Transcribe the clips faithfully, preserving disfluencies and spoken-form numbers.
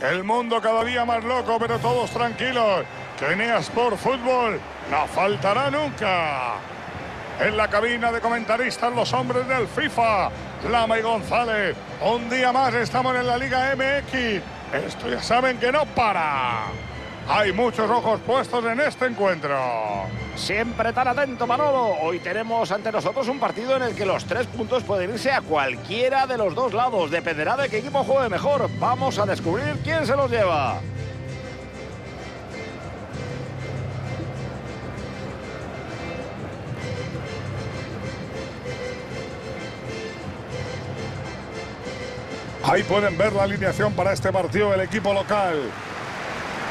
El mundo cada día más loco, pero todos tranquilos. Que en eSport Fútbol no faltará nunca. En la cabina de comentaristas, los hombres del FIFA, Lama y González. Un día más estamos en la Liga M X. Esto ya saben que no para. Hay muchos ojos puestos en este encuentro. Siempre tan atento, Manolo. Hoy tenemos ante nosotros un partido en el que los tres puntos pueden irse a cualquiera de los dos lados. Dependerá de qué equipo juegue mejor. Vamos a descubrir quién se los lleva. Ahí pueden ver la alineación para este partido del equipo local.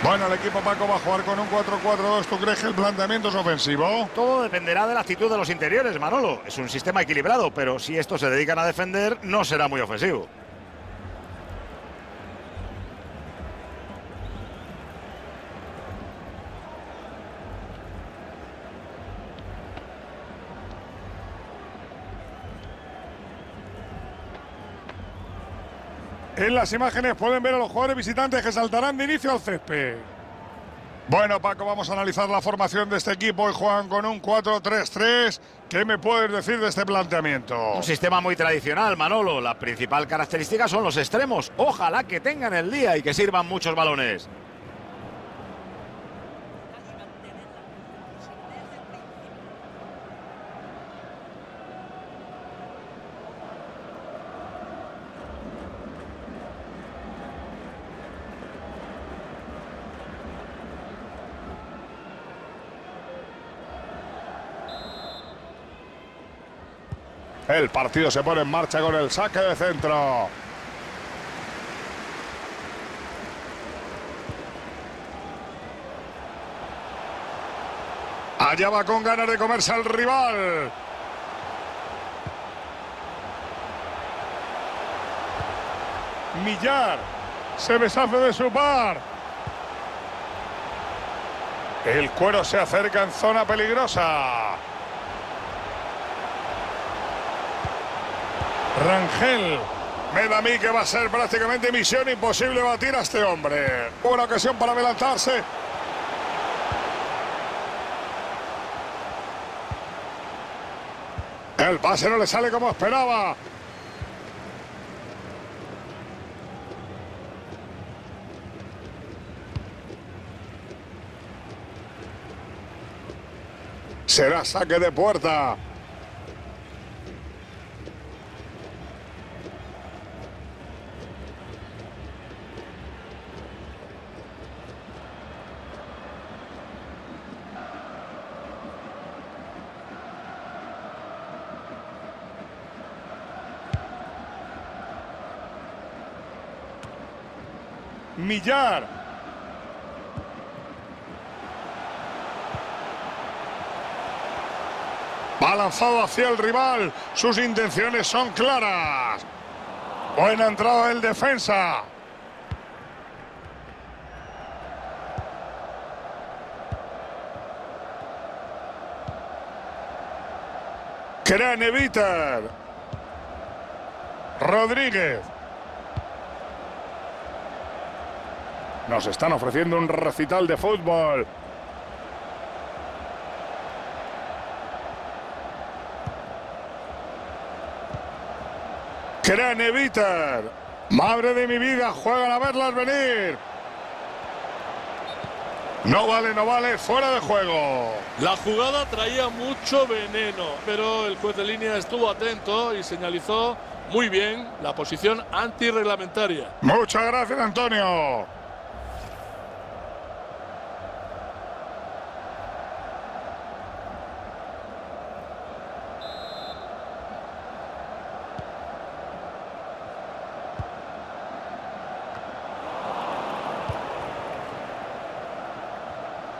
Bueno, el equipo Paco va a jugar con un cuatro cuatro dos. ¿Tú crees que el planteamiento es ofensivo? Todo dependerá de la actitud de los interiores, Manolo. Es un sistema equilibrado, pero si estos se dedican a defender, no será muy ofensivo. En las imágenes pueden ver a los jugadores visitantes que saltarán de inicio al césped. Bueno, Paco, vamos a analizar la formación de este equipo. Y juegan con un cuatro tres tres. ¿Qué me puedes decir de este planteamiento? Un sistema muy tradicional, Manolo. La principal característica son los extremos. Ojalá que tengan el día y que sirvan muchos balones. El partido se pone en marcha con el saque de centro. Allá va con ganas de comerse al rival. Millar se deshace de su par. El cuero se acerca en zona peligrosa. Rangel, me da a mí que va a ser prácticamente misión imposible batir a este hombre. Buena ocasión para adelantarse. El pase no le sale como esperaba. Será saque de puerta. Millar. Va lanzado hacia el rival. Sus intenciones son claras. Buena entrada del defensa. Kranevitter Rodríguez. Nos están ofreciendo un recital de fútbol. Kranevitter. Madre de mi vida, juegan a verlas venir. No vale, no vale, fuera de juego. La jugada traía mucho veneno, pero el juez de línea estuvo atento y señalizó muy bien la posición antirreglamentaria. Muchas gracias, Antonio.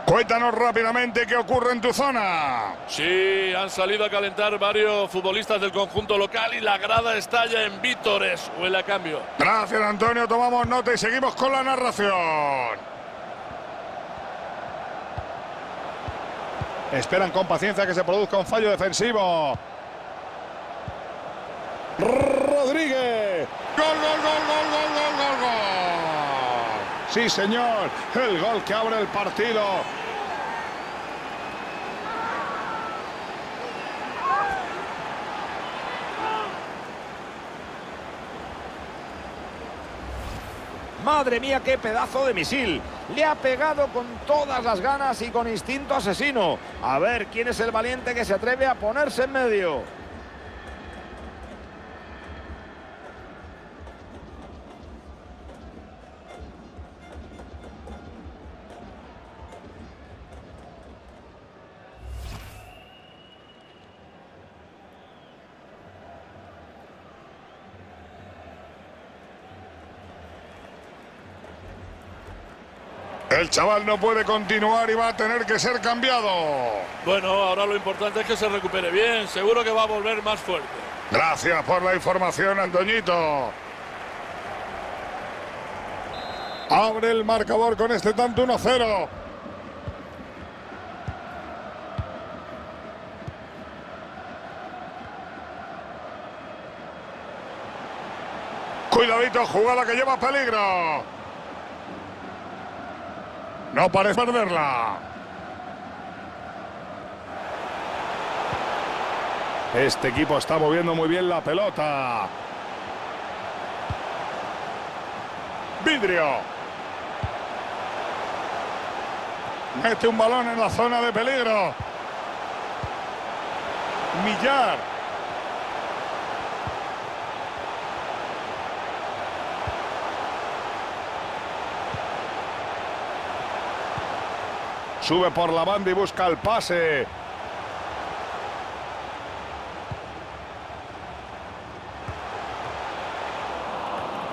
Cuéntanos rápidamente qué ocurre en tu zona. Sí, han salido a calentar varios futbolistas del conjunto local y la grada estalla en vítores. Huele a cambio. Gracias, Antonio. Tomamos nota y seguimos con la narración. Esperan con paciencia que se produzca un fallo defensivo. Rodríguez. ¡Gol, gol, gol, gol, gol, gol, gol, gol! Sí, señor. El gol que abre el partido. Madre mía, qué pedazo de misil. Le ha pegado con todas las ganas y con instinto asesino. A ver quién es el valiente que se atreve a ponerse en medio. El chaval no puede continuar y va a tener que ser cambiado. Bueno, ahora lo importante es que se recupere bien. Seguro que va a volver más fuerte. Gracias por la información, Antoñito. Abre el marcador con este tanto uno a cero. Cuidadito, jugada que lleva peligro. No parece perderla. Este equipo está moviendo muy bien la pelota. Vidrio. Mete un balón en la zona de peligro. Millar. Sube por la banda y busca el pase.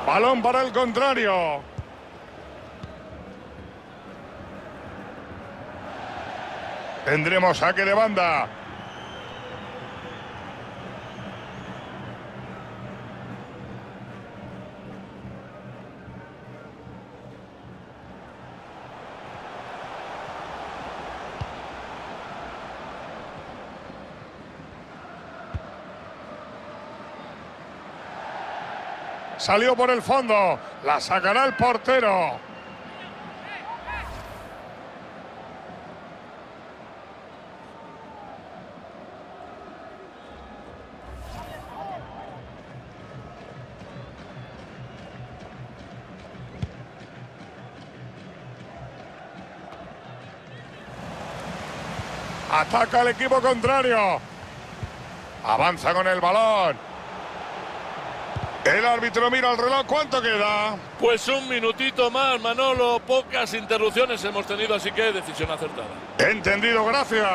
Balón para el contrario. Tendremos saque de banda. Salió por el fondo. La sacará el portero. Ataca el equipo contrario. Avanza con el balón. El árbitro mira el reloj. ¿Cuánto queda? Pues un minutito más, Manolo. Pocas interrupciones hemos tenido, así que decisión acertada. Entendido, gracias.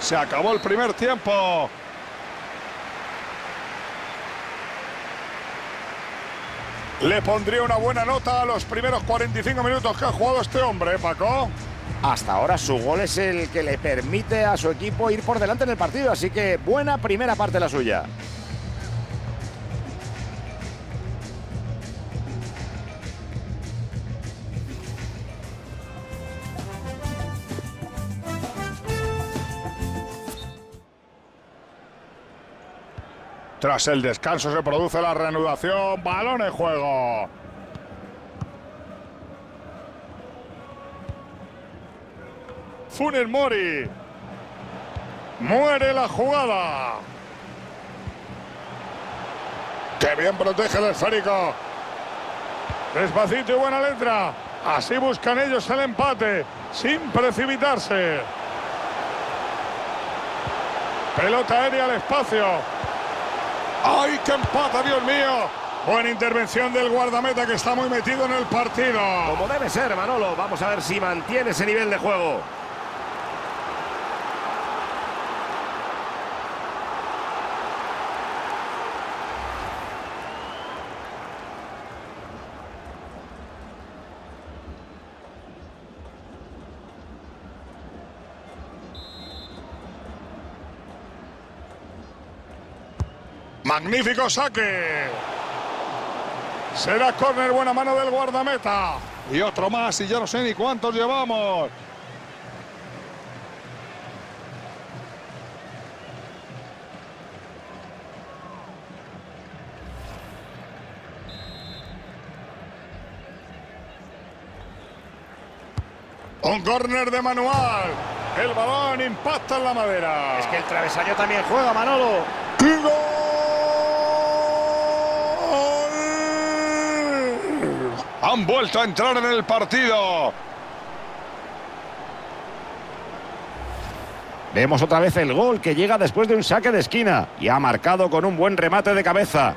Se acabó el primer tiempo. Le pondría una buena nota a los primeros cuarenta y cinco minutos que ha jugado este hombre, ¿eh, Paco? Hasta ahora su gol es el que le permite a su equipo ir por delante en el partido, así que buena primera parte la suya. Tras el descanso se produce la reanudación. Balón en juego. Funer Mori. Muere la jugada. ¡Qué bien protege el esférico! Despacito y buena letra. Así buscan ellos el empate, sin precipitarse. Pelota aérea al espacio. ¡Ay, qué empata, Dios mío! Buena intervención del guardameta que está muy metido en el partido. Como debe ser, Manolo. Vamos a ver si mantiene ese nivel de juego. Magnífico saque. Será córner, buena mano del guardameta. Y otro más, y ya no sé ni cuántos llevamos. Un córner de manual. El balón impacta en la madera. Es que el travesaño también juega, Manolo. ¡Y gol! Han vuelto a entrar en el partido. Vemos otra vez el gol que llega después de un saque de esquina y ha marcado con un buen remate de cabeza.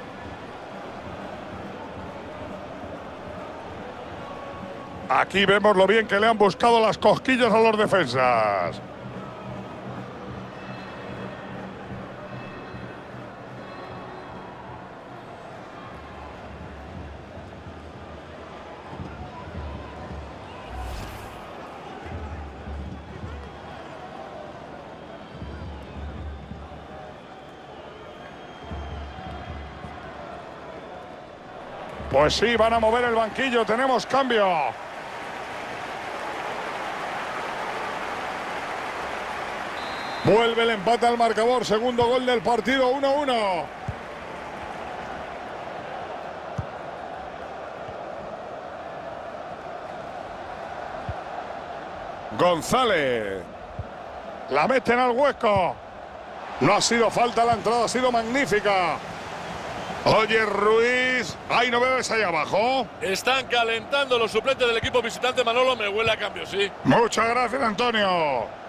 Aquí vemos lo bien que le han buscado las cosquillas a los defensas. Pues sí, van a mover el banquillo. Tenemos cambio. Vuelve el empate al marcador. Segundo gol del partido, uno uno. González. La meten al hueco. No ha sido falta la entrada, ha sido magnífica. Oye, Ruiz, ¿hay novedades ahí abajo? Están calentando los suplentes del equipo visitante, Manolo. Me huele a cambio, sí. Muchas gracias, Antonio.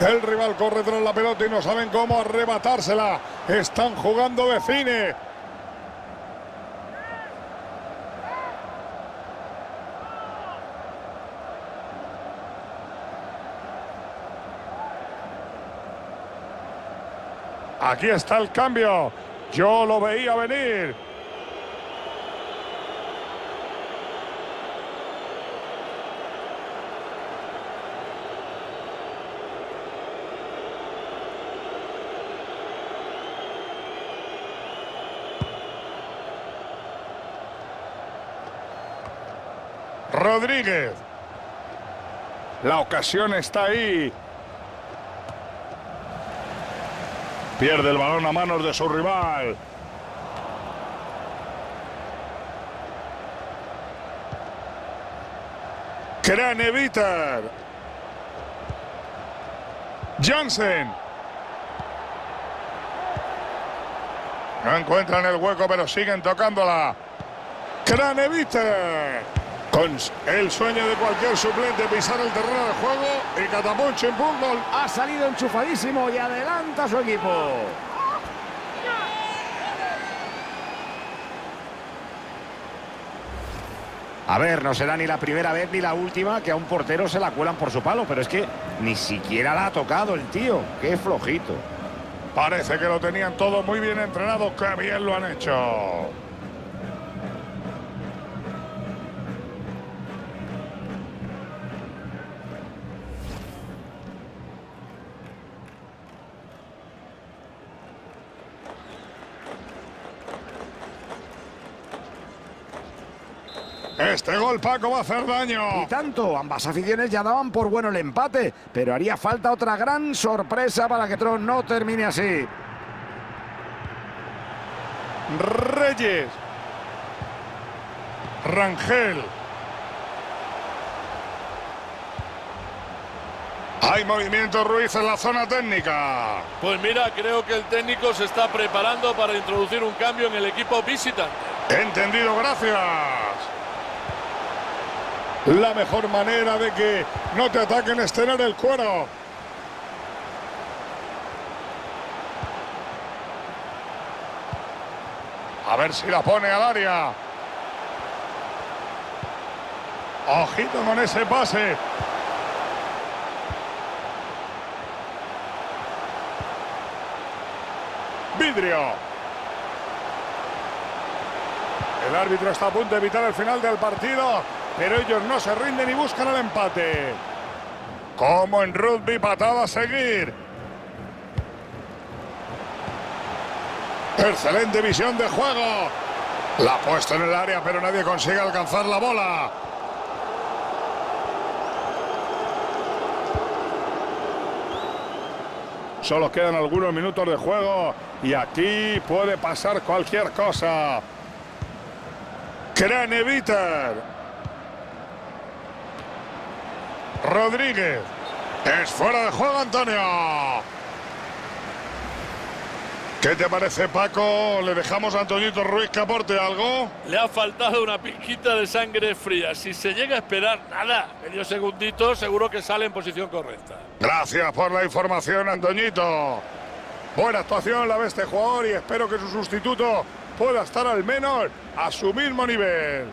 El rival corre tras la pelota y no saben cómo arrebatársela. Están jugando de cine. Aquí está el cambio. Yo lo veía venir. Rodríguez. La ocasión está ahí. Pierde el balón a manos de su rival. Kranevitter. Jansen. No encuentran el hueco, pero siguen tocándola. Kranevitter. Con el sueño de cualquier suplente, pisar el terreno de juego y cataponcho en fútbol. Ha salido enchufadísimo y adelanta a su equipo. A ver, no será ni la primera vez ni la última que a un portero se la cuelan por su palo, pero es que ni siquiera la ha tocado el tío. Qué flojito. Parece que lo tenían todo muy bien entrenado. Qué bien lo han hecho. Este gol, Paco, va a hacer daño. Y tanto, ambas aficiones ya daban por bueno el empate, pero haría falta otra gran sorpresa para que Tron no termine así. Reyes. Rangel. Hay movimiento, Ruiz, en la zona técnica. Pues mira, creo que el técnico se está preparando para introducir un cambio en el equipo visitante. Entendido, gracias. La mejor manera de que no te ataquen es tener el cuero. A ver si la pone al área. Ojito con ese pase. Vidrio. El árbitro está a punto de evitar el final del partido. Pero ellos no se rinden y buscan el empate. Como en rugby, patada a seguir. Excelente visión de juego. La ha puesto en el área, pero nadie consigue alcanzar la bola. Solo quedan algunos minutos de juego y aquí puede pasar cualquier cosa. Kranevitter Rodríguez. Es fuera de juego, Antonio. ¿Qué te parece, Paco? ¿Le dejamos a Antoñito Ruiz que aporte algo? Le ha faltado una pizquita de sangre fría. Si se llega a esperar nada, medio segundito, seguro que sale en posición correcta. Gracias por la información, Antoñito. Buena actuación la de este jugador y espero que su sustituto pueda estar al menos a su mismo nivel.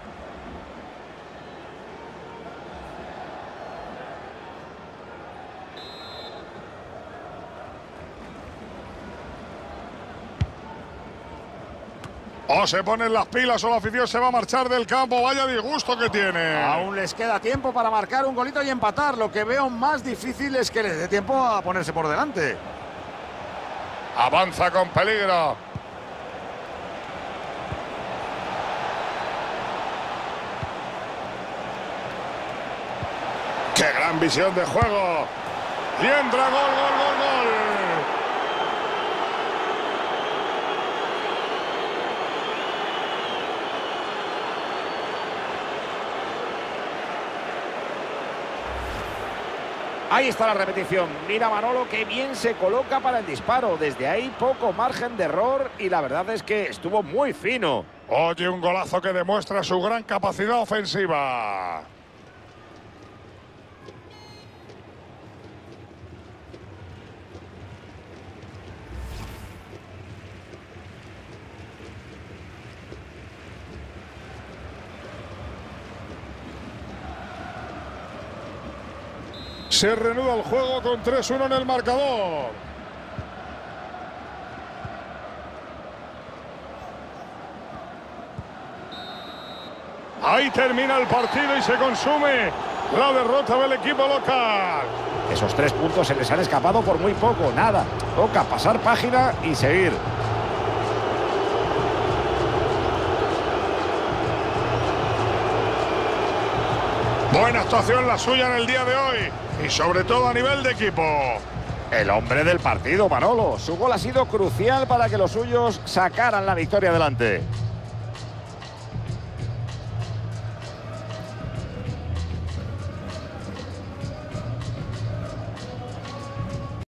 O se ponen las pilas o la afición se va a marchar del campo. Vaya disgusto que tiene. Aún les queda tiempo para marcar un golito y empatar. Lo que veo más difícil es que les dé tiempo a ponerse por delante. Avanza con peligro. ¡Qué gran visión de juego! Y entra gol, gol, gol, gol. Ahí está la repetición. Mira Manolo qué bien se coloca para el disparo. Desde ahí poco margen de error y la verdad es que estuvo muy fino. Oye, un golazo que demuestra su gran capacidad ofensiva. Se reanuda el juego con tres uno en el marcador. Ahí termina el partido y se consume la derrota del equipo local. Esos tres puntos se les han escapado por muy poco, nada. Toca pasar página y seguir. Buena actuación la suya en el día de hoy y sobre todo a nivel de equipo. El hombre del partido, Manolo. Su gol ha sido crucial para que los suyos sacaran la victoria adelante.